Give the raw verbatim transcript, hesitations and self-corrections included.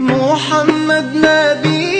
محمد نبي.